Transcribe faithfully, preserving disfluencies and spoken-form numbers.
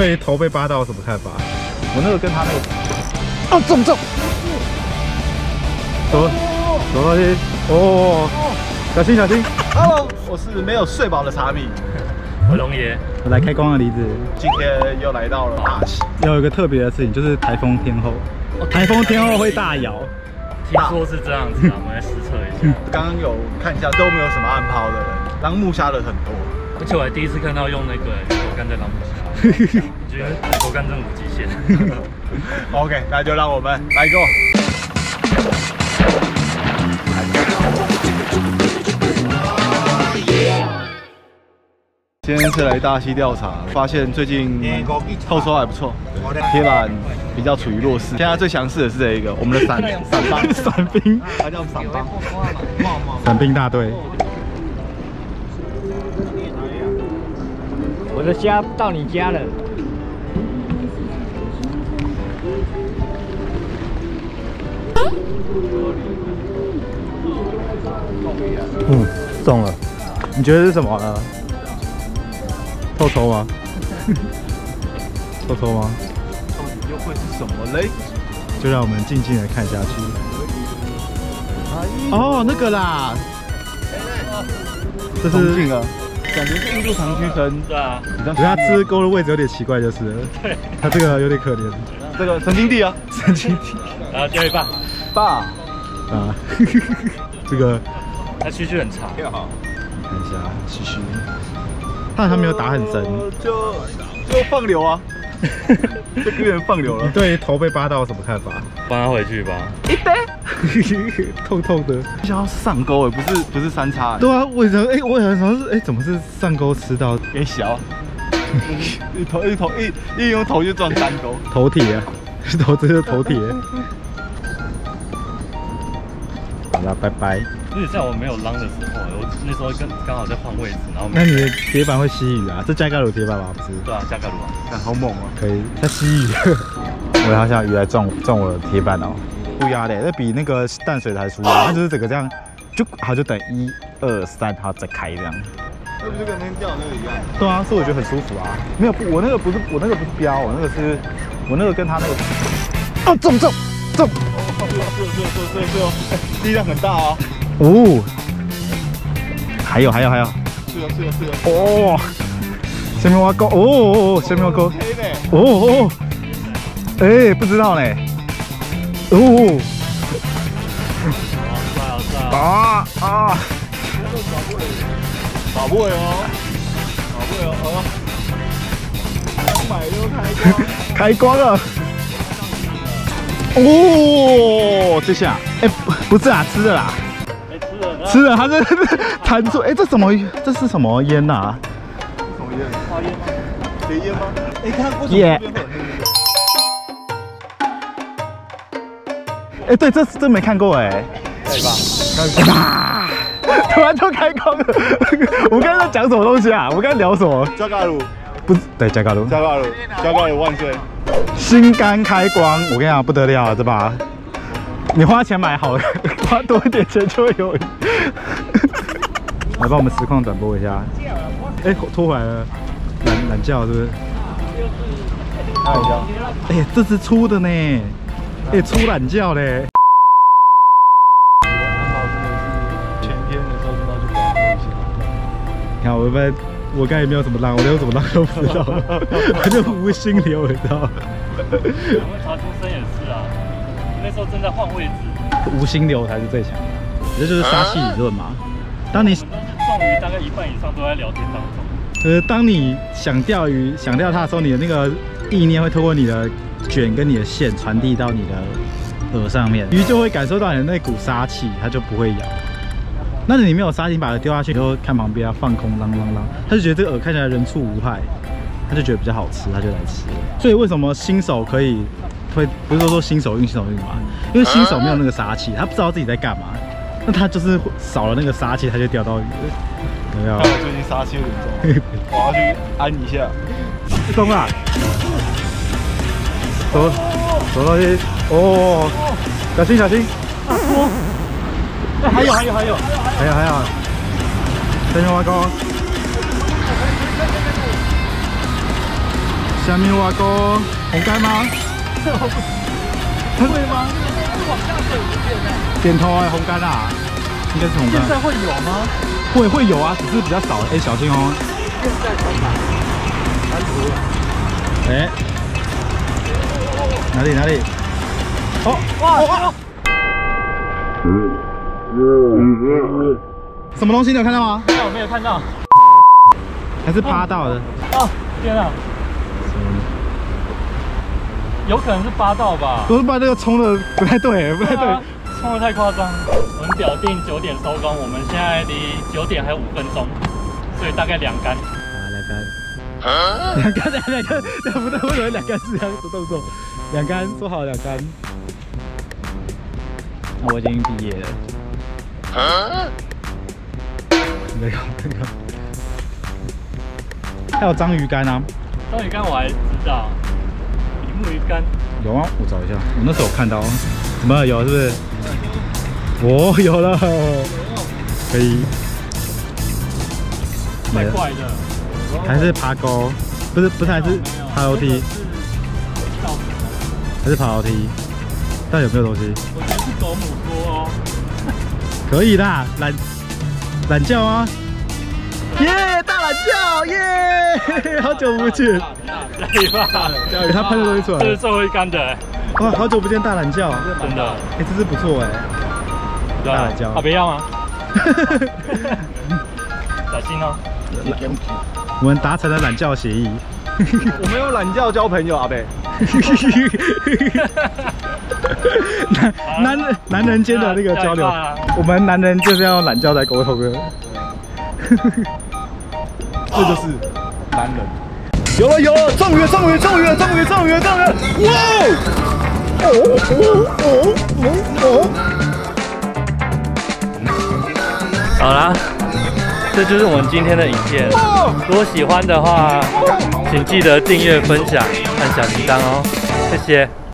对头被扒到有什么看法？我那个跟他那个，哦，中中，什么什么东西？哦，小心小心 ！Hello， 我是没有睡饱的茶米，我龙爷，我来开光的梨子，今天又来到了大溪。要有一个特别的事情，就是台风天后，台风天后会大摇。 听说是这样子啊，我们来实测一下。刚刚有看一下，都没有什么暗泡的人，当木虾的很多。而且我还第一次看到用那个鱼头竿在当木虾，我觉得鱼头竿真无极限。OK， 那就让我们来go。今天是来大溪调查，发现最近后收还不错，铁板。 比较处于弱势，现在最强势的是这一个，我们的伞伞兵，伞兵，他叫伞兵，伞兵大队。我的家到你家了。嗯，中了。你觉得是什么呢？臭臭吗？臭臭吗？ 又会是什么嘞？就让我们静静的看下去。哦，那个啦，这是这个，感觉是印度长须生，对啊。可是它吃钩的位置有点奇怪，就是了。对，它这个有点可怜。这个神经地啊，神经地。然后交一半，爸啊，这个它须须很长，看一下须须，它好像没有打很深，就就放流啊。 这个人放流了。你对头被扒到有什么看法？帮他回去吧。一杯，痛痛的。想要上钩哎，不是不是三叉。对啊，我想哎，我想想是哎，怎么是上钩吃到？给小，一头一头一一用头就撞三钩。头铁啊，头这是头铁。好了，拜拜。那在我没有浪的时候，我那时候刚刚好在换位置，然后那你的铁板会吸雨啊？这加盖鲁铁板吗？不是。对啊，加盖鲁啊，但好猛啊！可以，它吸雨。我好像鱼来撞撞我的铁板哦，不压的，那比那个淡水还粗。它就是整个这样，就它就等一二三，它再开这样。那不就跟那天钓那个一样？对啊，所以我觉得很舒服啊。没有，我那个不是我那个不是标，我那个是我那个跟它那个，哦，中中中！对对对对对，力量很大啊。 哦，还有还有还有，是啊是啊是啊，哦，下面挖沟，哦哦下面挖沟，哦哦，哎不知道呢，哦，啊啊，宝贝哦，宝贝哦，两百六开光，开光了，哦，这下，哎不是啊，吃的啦。 吃了，它是弹出，哎、欸，这什么？这是什么烟啊？什么烟？花烟吗？雷烟吗？哎、欸，看为什么这边会有黑烟？哎 Yeah.、欸，对，这真没看过哎、欸。对吧？开吧！突然就开光了。我们刚才在讲什么东西啊？我们刚才聊什么？加嘎鲁。不是，对，加嘎鲁。加嘎鲁，加嘎鲁万岁！心肝开光，我跟你讲不得了了，对吧？ 你花钱买好了，花多一点钱就会有。来帮我们实况转播一下。哎、欸，拖回来了，懒懒觉是不是？哎呀，哎、欸，这是粗的呢，哎、欸，粗懒觉嘞。前天的时候到去玩了一下。你看我一般，我刚才也没有什么浪，我连有什么浪都不知道，我就无心流，你知道吗？我们查出生也是啊。 那时候正在换位置，无心流才是最强的，这就是杀气理论嘛。当你我们都是钓鱼，大概一半以上都在聊天当中。就是当你想钓鱼、想钓它的时候，你的那个意念会透过你的卷跟你的线传递到你的饵上面，鱼就会感受到你的那股杀气，它就不会咬。那你没有杀气，把它丢下去以后，看旁边啊，放空，啷啷啷，它就觉得这个饵看起来人畜无害，它就觉得比较好吃，它就来吃。所以为什么新手可以？ 会不是说说新手运新手运嘛，因为新手没有那个杀气，他不知道自己在干嘛，那他就是少了那个杀气，他就钓到鱼。有没有？最近杀气很重，我要去安一下。中了！走走到去，哦，小心小心！哎，还有还有还有还有还有，小心挖高。下面挖沟，红盖吗？会吗？是往下坠的点呢？点头哎，红干啊，应该是红干。现在会有吗？会会有啊，只是比较少。哎，小心哦。现在才满，满足了。哎，哪里哪里？哦哇！什么东西你有看到吗？没有没有看到，还是扒到的。哦天啊！ 有可能是八道吧，我是把这个冲的不太对，不太对，冲的太夸张。我们表定九点收工，我们现在离九点还有五分钟，所以大概两杆。啊，两杆。两杆，两两杆，不对，不对，两杆是这样的动作。两杆，做好两杆。那我已经毕业了。啊！那个，那个。还有章鱼竿啊！章鱼竿我还知道。 木鱼竿有啊，我找一下，我那时候看到，怎么有是不是？我、哦、有了，可以。怪怪的，还是爬高？不是不是，还是爬楼梯？还是爬楼梯？但有没有东西？我觉得是狗母锅哦。可以啦，懒懒觉啊！耶、yeah, ，大懒觉，耶、yeah! ！好久不见。 可以吧？欸、他喷的东西出来，这是最后一杆的、欸。哇，好久不见大懒觉，真的。哎、欸，这只不错哎、欸，大懒觉。啊，别要吗？小心哦、喔。我们达成了懒觉协议。我没有懒觉交朋友，阿伯。男男男人间的那个交流，啊、我们男人就是要用懒觉来沟通的。这就是男人。 有了有了，中鱼中鱼中鱼中鱼中鱼中鱼！哇！哦哦哦哦哦！好啦，这就是我们今天的影片。如果喜欢的话，请记得订阅、分享、按小铃铛哦，谢谢。